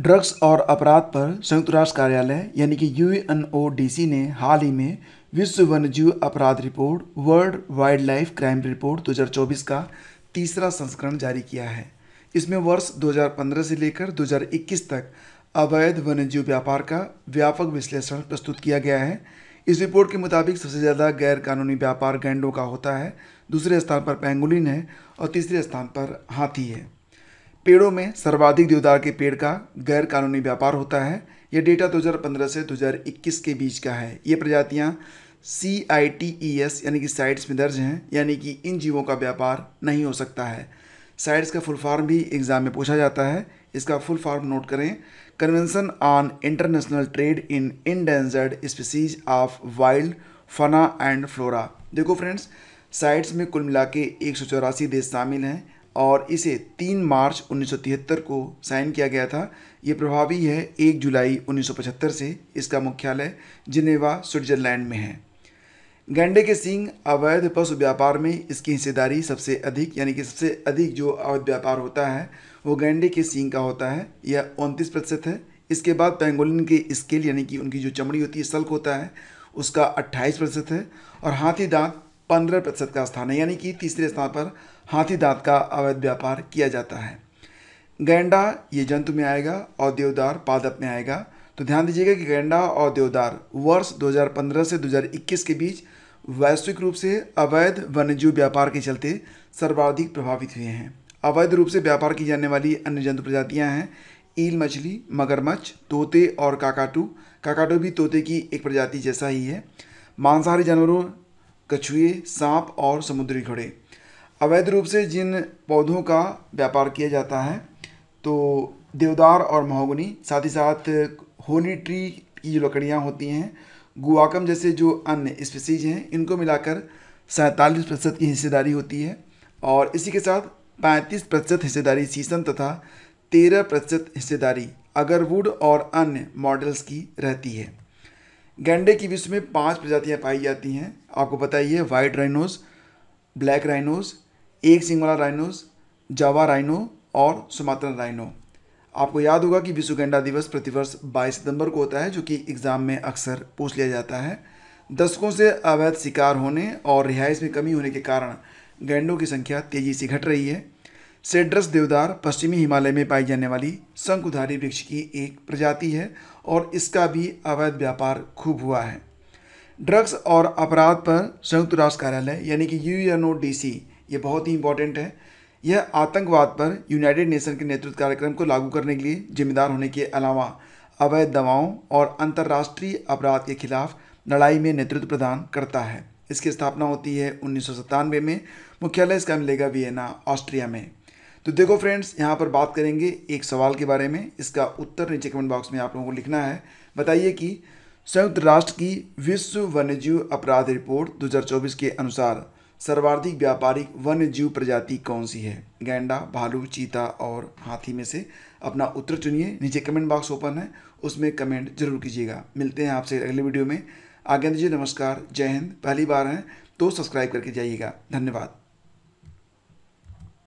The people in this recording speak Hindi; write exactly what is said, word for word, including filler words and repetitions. ड्रग्स और अपराध पर संयुक्त राष्ट्र कार्यालय यानी कि यूएनओडीसी ने हाल ही में विश्व वन्यजीव अपराध report world wildlife crime report दो हज़ार चौबीस का तीसरा संस्करण जारी किया है। इसमें वर्ष दो हज़ार पंद्रह से लेकर दो हज़ार इक्कीस तक अवैध वन्यजीव व्यापार का व्यापक विश्लेषण प्रस्तुत किया गया है। इस रिपोर्ट के मुताबिक सबसे ज़्यादा गैरकानूनी व्यापार गैंडों का होता है, दूसरे स्थान पर पेंगुलिन है और तीसरे स्थान पर हाथी है। पेड़ों में सर्वाधिक देवदार के पेड़ का गैरकानूनी व्यापार होता है। यह डेटा दो हज़ार पंद्रह से दो हज़ार इक्कीस के बीच का है। ये प्रजातियां सीआईटीईएस यानी कि साइट्स में दर्ज हैं, यानी कि इन जीवों का व्यापार नहीं हो सकता है। साइट्स का फुल फॉर्म भी एग्जाम में पूछा जाता है। इसका फुल फॉर्म नोट करें, convention on international trade in endangered species of wild fauna and flora. देखो फ्रेंड्स, साइट्स में कुल मिला के एक सौ चौरासी देश शामिल हैं और इसे तीन मार्च उन्नीस सौ तिहत्तर को साइन किया गया था। ये प्रभावी है एक जुलाई उन्नीस सौ पचहत्तर से। इसका मुख्यालय जिनेवा स्विट्जरलैंड में है। गैंडे के सींग अवैध पशु व्यापार में इसकी हिस्सेदारी सबसे अधिक, यानी कि सबसे अधिक जो अवैध व्यापार होता है वो गैंडे के सींग का होता है। यह उनतीस प्रतिशत है। इसके बाद पेंगोलिन के स्केल यानी कि उनकी जो चमड़ी होती है, सल्क होता है, उसका अट्ठाईस प्रतिशत है और हाथी दांत पंद्रह प्रतिशत का स्थान है, यानी कि तीसरे स्थान पर हाथी दांत का अवैध व्यापार किया जाता है। गैंडा ये जंतु में आएगा और देवदार पादप में आएगा। तो ध्यान दीजिएगा कि गैंडा और देवदार वर्ष दो हज़ार पंद्रह से दो हज़ार इक्कीस के बीच वैश्विक रूप से अवैध वन्यजीव व्यापार के चलते सर्वाधिक प्रभावित हुए हैं। अवैध रूप से व्यापार की जाने वाली अन्य जंतु प्रजातियाँ हैं ईल मछली, मगरमच्छ, तोते और काकाटू। काकाटू भी तोते की एक प्रजाति जैसा ही है। मांसाहारी जानवरों कछुए, सांप और समुद्री घोड़े। अवैध रूप से जिन पौधों का व्यापार किया जाता है तो देवदार और महोगनी, साथ ही साथ होली ट्री की जो लकड़ियाँ होती हैं, गुआकम जैसे जो अन्य स्पीसीज हैं, इनको मिलाकर सैंतालीस प्रतिशत की हिस्सेदारी होती है और इसी के साथ पैंतीस प्रतिशत हिस्सेदारी शीशम तथा तेरह प्रतिशत हिस्सेदारी अगरवुड और अन्य मॉडल्स की रहती है। गैंडे की विश्व में पांच प्रजातियां पाई जाती हैं, आपको पता ही है। वाइट राइनोस, ब्लैक राइनोस, एक सिंग वाला राइनोस, जावा राइनो और सुमात्रन राइनो। आपको याद होगा कि विश्व गैंडा दिवस प्रतिवर्ष बाईस सितंबर को होता है, जो कि एग्ज़ाम में अक्सर पूछ लिया जाता है। दशकों से अवैध शिकार होने और रिहाइश में कमी होने के कारण गैंडों की संख्या तेज़ी से घट रही है। सेड्रस देवदार पश्चिमी हिमालय में पाई जाने वाली शंकुधारी वृक्ष की एक प्रजाति है और इसका भी अवैध व्यापार खूब हुआ है। ड्रग्स और अपराध पर संयुक्त राष्ट्र कार्यालय यानी कि यूएनओडीसी, ये बहुत ही इंपॉर्टेंट है। यह आतंकवाद पर यूनाइटेड नेशन के नेतृत्व कार्यक्रम को लागू करने के लिए जिम्मेदार होने के अलावा अवैध दवाओं और अंतर्राष्ट्रीय अपराध के खिलाफ लड़ाई में नेतृत्व प्रदान करता है। इसकी स्थापना होती है उन्नीस सौ सत्तानवे में। मुख्यालय इसका मिलेगा वियना, ऑस्ट्रिया में। तो देखो फ्रेंड्स, यहाँ पर बात करेंगे एक सवाल के बारे में। इसका उत्तर नीचे कमेंट बॉक्स में आप लोगों को लिखना है। बताइए कि संयुक्त राष्ट्र की विश्व वन्यजीव अपराध रिपोर्ट दो हज़ार चौबीस के अनुसार सर्वाधिक व्यापारिक वन्यजीव प्रजाति कौन सी है? गैंडा, भालू, चीता और हाथी में से अपना उत्तर चुनिए। नीचे कमेंट बॉक्स ओपन है, उसमें कमेंट जरूर कीजिएगा। मिलते हैं आपसे अगले वीडियो में। आगे दीजिए, नमस्कार, जय हिंद। पहली बार हैं तो सब्सक्राइब करके जाइएगा। धन्यवाद।